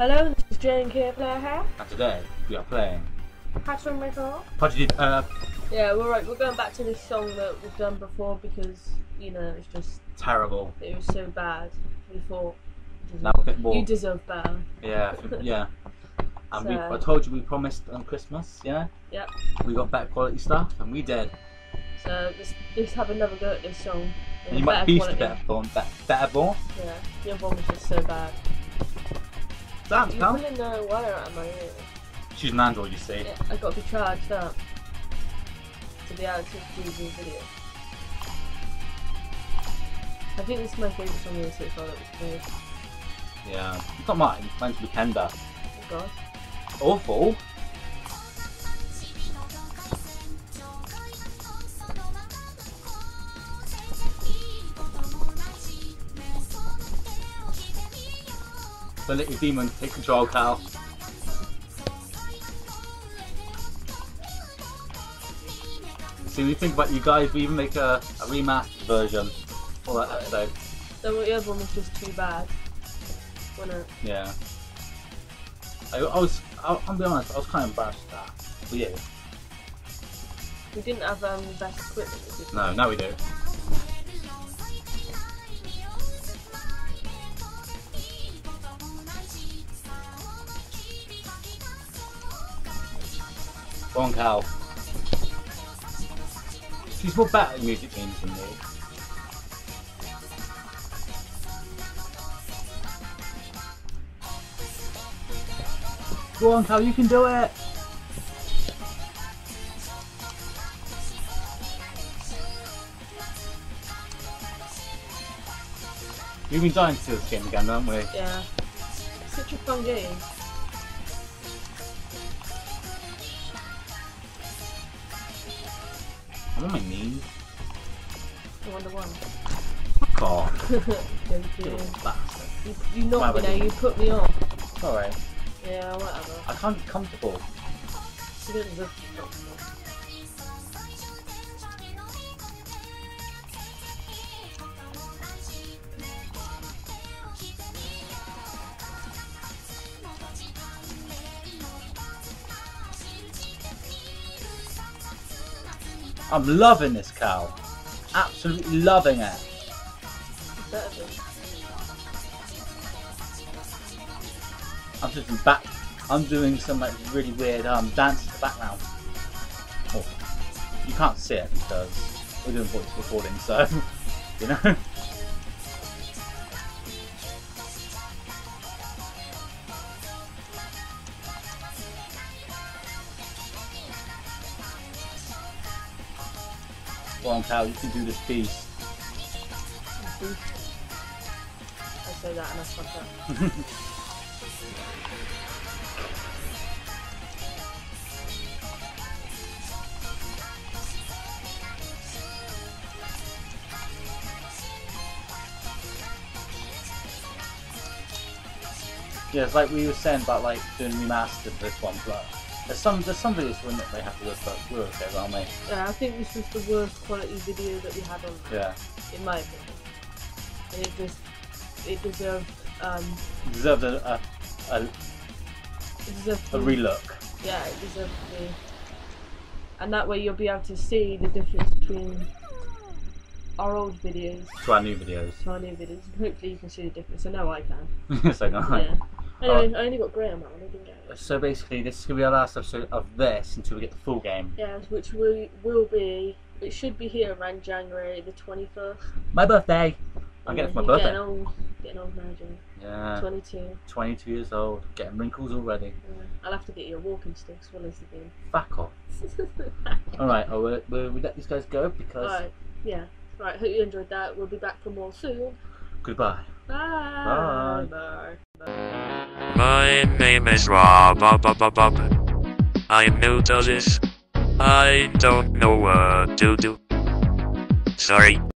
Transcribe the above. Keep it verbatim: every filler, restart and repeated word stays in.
Hello, this is Jane Kier, player here. And today we are playing. Pattern Riddle. Uh Yeah, we're right. We're going back to this song that we've done before because you know it's just terrible. It was so bad. We thought now a bit more. You deserve better. Yeah, yeah. And so, we, I told you we promised on Christmas, you know. Yep. We got better quality stuff, and we did. So let's, let's have another go at this song. And you might beast better born, better born. Yeah, your one was just so bad. Damn, you pal. Really know why out of my ears. She's an android, you see. Yeah, I've got to be charged up to be able to do these videos. I think this is my favourite song in so far that we've played. Yeah, it's not mine. Mine's Weekender. Oh god. Awful. The little demon, take control, Cal. See, we think about you guys, we even make a, a remastered version for that episode. The other one was just too bad, wasn't it? Yeah. I, I was, I, I'll be honest, I was kind of embarrassed at that. But yeah. We didn't have um, the best equipment, did we? No, now we do. Wrong cow. She's more better at music games than me. Go on, cow, you can do it! We've been dying to see this game again, haven't we? Yeah. It's such a fun game. I'm on my knees. I wonder one. Fuck off. Thank you. You, you knocked me now, you put me off. Sorry. Yeah, whatever. I can't be comfortable. You don't deserve to be comfortable. I'm loving this cow. Absolutely loving it. I'm just in back. I'm doing some like really weird um dance in the background. Oh, you can't see it because we're doing voice recording, so you know. Go on, cow, you can do this beast. I say that and I fuck up. Yeah, it's like we were saying about like doing remastered this one, but. There's some, there's some videos when they have to work, but we're okay, aren't we? Yeah, I think this was the worst quality video that we had on. Yeah. In my opinion. And it just, it deserved, um... It deserved a, a, a, it deserved a relook. Yeah, it deserved to be. And that way you'll be able to see the difference between our old videos. To our new videos. To our new videos. And hopefully you can see the difference. I know I can. So no. Yeah. Anyway, I only got grey on that one, I didn't get it. So basically this is going to be our last episode of this until we get the full game. Yeah, which we will be, it should be here around January the twenty-first. My birthday! I'm yeah, getting it for my birthday. Getting old, getting old now, Jim. Yeah. twenty-two. twenty-two years old, getting wrinkles already. Yeah. I'll have to get you a walking stick as well as the game. Back off. Alright, oh, we'll, we'll, we'll let these guys go because... Alright, yeah. Right, hope you enjoyed that. We'll be back for more soon. Goodbye. Bye. Bye. Bye. My name is Rob. I'm new to this. I don't know what to do. Sorry.